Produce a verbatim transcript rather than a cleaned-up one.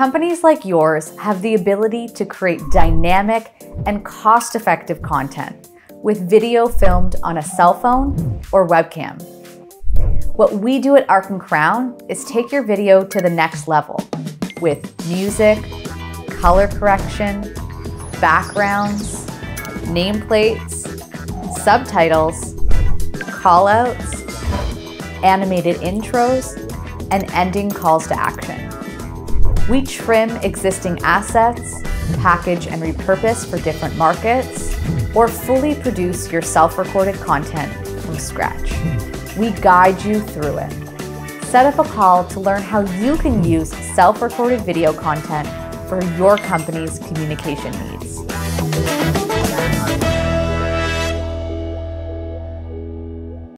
companies like yours have the ability to create dynamic and cost-effective content with video filmed on a cell phone or webcam. What we do at Arc and Crown is take your video to the next level with music, color correction, backgrounds, nameplates, subtitles, callouts, animated intros, and ending calls to action. We trim existing assets, package and repurpose for different markets, or fully produce your self-recorded content from scratch. We guide you through it. Set up a call to learn how you can use self-recorded video content for your company's communication needs.